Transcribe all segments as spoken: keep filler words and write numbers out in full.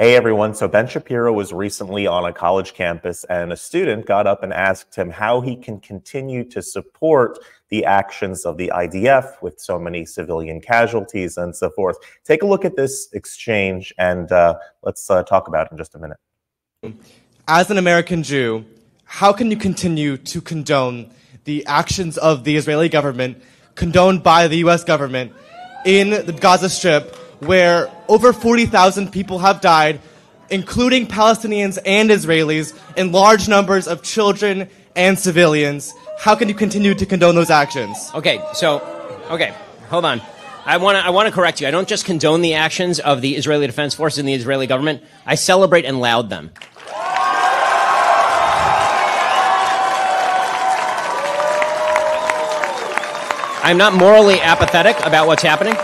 Hey everyone, so Ben Shapiro was recently on a college campus and a student got up and asked him how he can continue to support the actions of the I D F with so many civilian casualties and so forth. Take a look at this exchange and uh, let's uh, talk about it in just a minute. As an American Jew, how can you continue to condone the actions of the Israeli government, condoned by the U S government, in the Gaza Strip, where over forty thousand people have died, including Palestinians and Israelis, and large numbers of children and civilians? How can you continue to condone those actions? Okay, so, okay, hold on. I want to I want to correct you. I don't just condone the actions of the Israeli Defense Force and the Israeli government. I celebrate and laud them. I'm not morally apathetic about what's happening.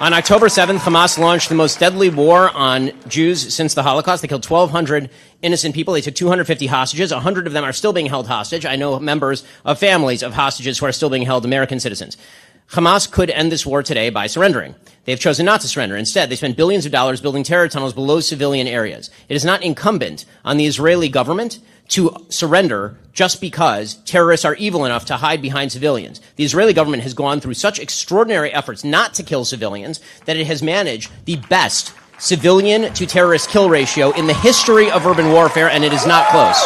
On October seventh, Hamas launched the most deadly war on Jews since the Holocaust. They killed twelve hundred innocent people. They took two hundred fifty hostages. one hundred of them are still being held hostage. I know members of families of hostages who are still being held, American citizens. Hamas could end this war today by surrendering. They've chosen not to surrender. Instead, they spent billions of dollars building terror tunnels below civilian areas. It is not incumbent on the Israeli government to surrender just because terrorists are evil enough to hide behind civilians. The Israeli government has gone through such extraordinary efforts not to kill civilians that it has managed the best civilian to terrorist kill ratio in the history of urban warfare, and it is not close.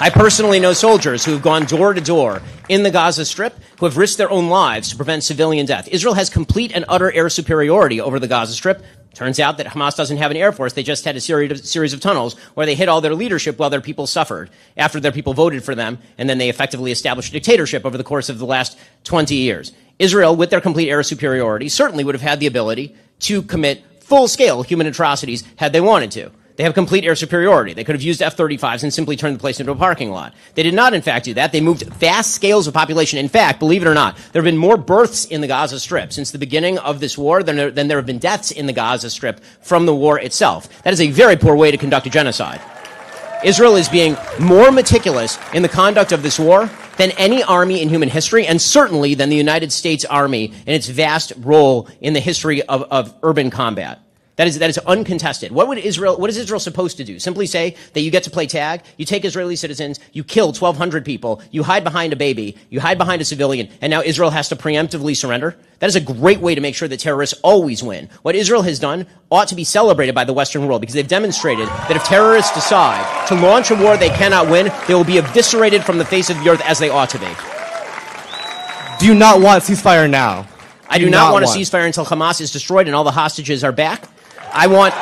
I personally know soldiers who have gone door to door in the Gaza Strip who have risked their own lives to prevent civilian death. Israel has complete and utter air superiority over the Gaza Strip. Turns out that Hamas doesn't have an air force. They just had a series of, series of tunnels where they hit all their leadership while their people suffered, after their people voted for them, and then they effectively established a dictatorship over the course of the last twenty years. Israel, with their complete air superiority, certainly would have had the ability to commit full-scale human atrocities had they wanted to. They have complete air superiority. They could have used F thirty-fives and simply turned the place into a parking lot. They did not, in fact, do that. They moved vast scales of population. In fact, believe it or not, there have been more births in the Gaza Strip since the beginning of this war than there, than there have been deaths in the Gaza Strip from the war itself. That is a very poor way to conduct a genocide. Israel is being more meticulous in the conduct of this war than any army in human history, and certainly than the United States Army in its vast role in the history of, of urban combat. That is, that is uncontested. What would Israel, what is Israel supposed to do? Simply say that you get to play tag, you take Israeli citizens, you kill twelve hundred people, you hide behind a baby, you hide behind a civilian, and now Israel has to preemptively surrender? That is a great way to make sure that terrorists always win. What Israel has done ought to be celebrated by the Western world, because they've demonstrated that if terrorists decide to launch a war they cannot win, they will be eviscerated from the face of the earth, as they ought to be. Do you not want ceasefire now? I do, do not, not want, want a ceasefire until Hamas is destroyed and all the hostages are back. I want...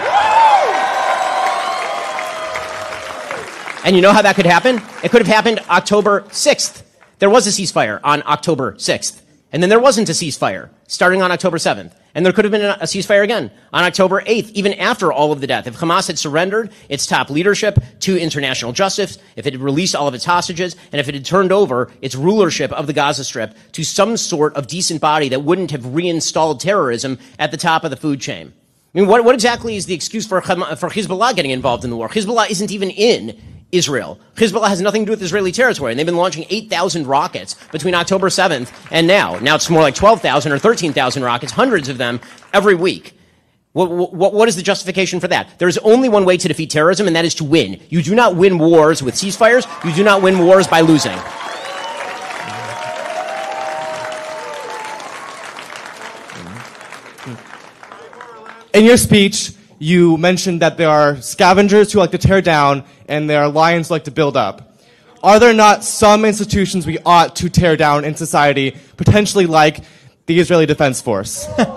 And you know how that could happen? It could have happened October sixth. There was a ceasefire on October sixth. And then there wasn't a ceasefire starting on October seventh. And there could have been a ceasefire again on October eighth, even after all of the death. If Hamas had surrendered its top leadership to international justice, if it had released all of its hostages, and if it had turned over its rulership of the Gaza Strip to some sort of decent body that wouldn't have reinstalled terrorism at the top of the food chain. I mean, what, what exactly is the excuse for, for Hezbollah getting involved in the war? Hezbollah isn't even in Israel. Hezbollah has nothing to do with Israeli territory, and they've been launching eight thousand rockets between October seventh and now. Now it's more like twelve thousand or thirteen thousand rockets, hundreds of them every week. What, what, what is the justification for that? There is only one way to defeat terrorism, and that is to win. You do not win wars with ceasefires. You do not win wars by losing. In your speech, you mentioned that there are scavengers who like to tear down and there are lions who like to build up. Are there not some institutions we ought to tear down in society, potentially like the Israeli Defense Force? um,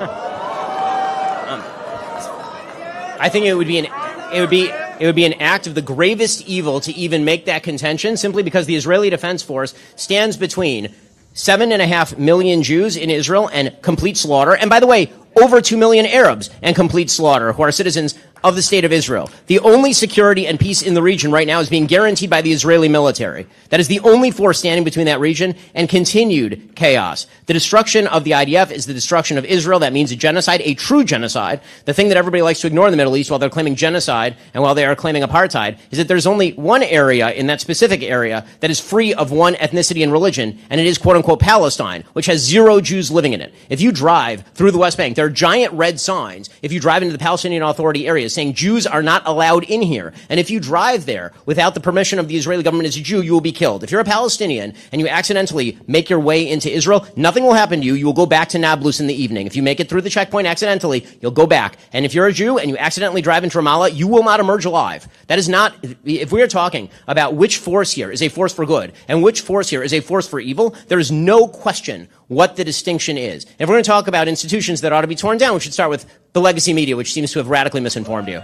I think it would be an, it would be, it would be an act of the gravest evil to even make that contention, simply because the Israeli Defense Force stands between seven and a half million Jews in Israel and complete slaughter. And by the way, over two million Arabs and complete slaughter, who are citizens of the state of Israel. The only security and peace in the region right now is being guaranteed by the Israeli military. That is the only force standing between that region and continued chaos. The destruction of the I D F is the destruction of Israel. That means a genocide, a true genocide. The thing that everybody likes to ignore in the Middle East while they're claiming genocide and while they are claiming apartheid is that there's only one area in that specific area that is free of one ethnicity and religion, and it is quote-unquote Palestine, which has zero Jews living in it. If you drive through the West Bank, there are giant red signs if you drive into the Palestinian Authority area saying Jews are not allowed in here. And if you drive there without the permission of the Israeli government as a Jew, you will be killed. If you're a Palestinian and you accidentally make your way into Israel, nothing will happen to you. You will go back to Nablus in the evening. If you make it through the checkpoint accidentally, you'll go back. And if you're a Jew and you accidentally drive into Ramallah, you will not emerge alive. That is not, if we are talking about which force here is a force for good and which force here is a force for evil, there is no question what the distinction is. If we're going to talk about institutions that ought to be torn down, we should start with the legacy media, which seems to have radically misinformed you.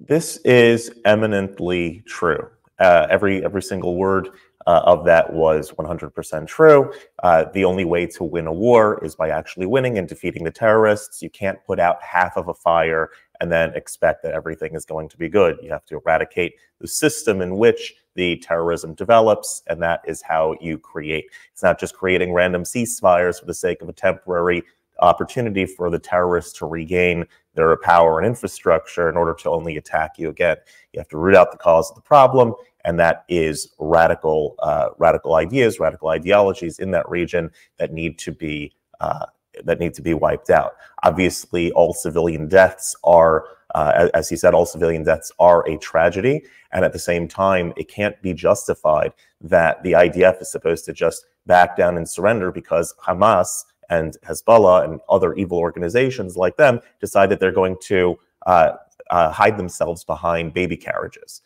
This is eminently true. Uh, every, every single word uh, of that was one hundred percent true. Uh, the only way to win a war is by actually winning and defeating the terrorists. You can't put out half of a fire and then expect that everything is going to be good. You have to eradicate the system in which the terrorism develops, and that is how you create. It's not just creating random ceasefires for the sake of a temporary opportunity for the terrorists to regain their power and infrastructure in order to only attack you again. You have to root out the cause of the problem, and that is radical, uh, radical ideas, radical ideologies in that region that need to be uh, that need to be wiped out. Obviously, all civilian deaths are, uh, as he said, all civilian deaths are a tragedy. And at the same time, it can't be justified that the I D F is supposed to just back down and surrender because Hamas and Hezbollah and other evil organizations like them decide that they're going to uh, uh, hide themselves behind baby carriages.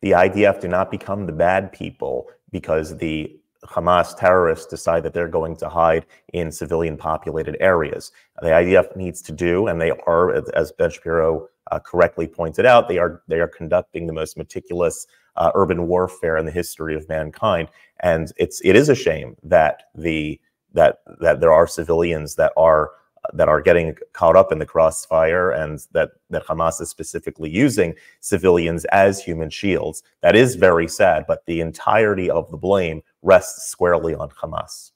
The I D F do not become the bad people because the Hamas terrorists decide that they're going to hide in civilian populated areas. The I D F needs to do, and they are, as Ben Shapiro uh, correctly pointed out, they are they are conducting the most meticulous uh, urban warfare in the history of mankind. And it's it is a shame that the that that there are civilians that are that are getting caught up in the crossfire, and that that Hamas is specifically using civilians as human shields. That is very sad, but the entirety of the blame rests squarely on Hamas.